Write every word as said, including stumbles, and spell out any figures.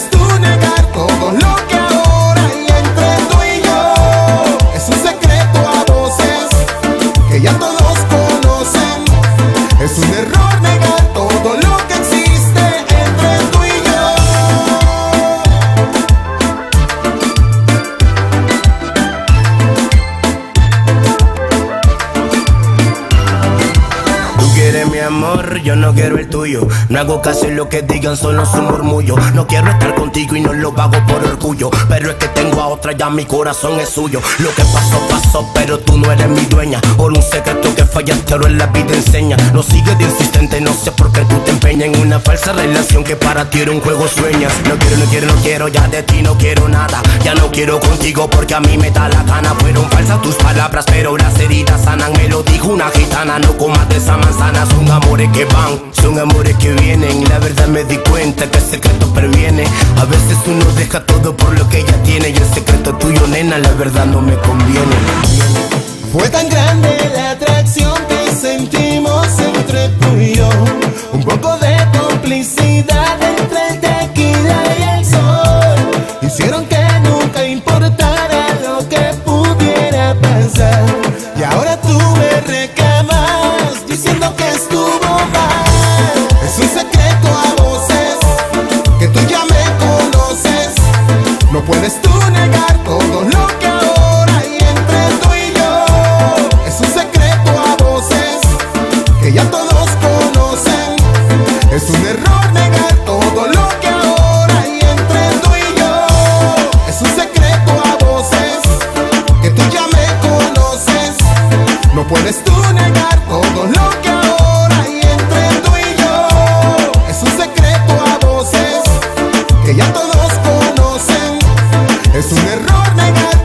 puedes tú negar todo lo que ahora hay entre tú y yo. Es un secreto a voces que ya todos conocen. Es un error negar todo lo que existe entre tú y yo. Tú quieres mi amor, yo no quiero el tuyo. No hago caso en lo que digan, solo es un murmullo. No quiero estar contigo y no lo hago por orgullo, pero es que tengo a otra, ya mi corazón es suyo. Lo que pasó, pasó, pero tú no eres mi dueña. Por un secreto que fallaste, ahora en la vida enseña. No sigues de insistente, no sé por qué tú te empeñas en una falsa relación que para ti era un juego, sueñas. No quiero, no quiero, no quiero, ya de ti no quiero nada. Ya no quiero contigo porque a mí me da la gana. Fueron falsas tus palabras, pero las heridas sanan. Me lo dijo una gitana, no comas de esa manzana. Son amores que van, son amores que vienen. La verdad me di cuenta que el secreto perviene. A veces uno deja todo por lo que ella tiene, y el secreto tuyo, nena, la verdad no me conviene. Fue tan grande la atracción que sentimos entre tú y yo, un poco de complicidad entre el tequila y el sol, hicieron que nunca importara lo que pudiera pasar. Y ahora tú me recamas diciendo que estuvo mal. Es un secreto a voces que tú ya me conoces. No puedes tú negar todo lo que ahora hay entre tú y yo. Es un secreto a voces que ya todos conocen. Es un error negar todo lo que ahora hay entre tú y yo. Es un secreto a voces que tú ya me conoces. No puedes tú negar todo lo que ahora hay entre tú y yo. Es un secreto a voces que ya todos conocen. Es un error negar.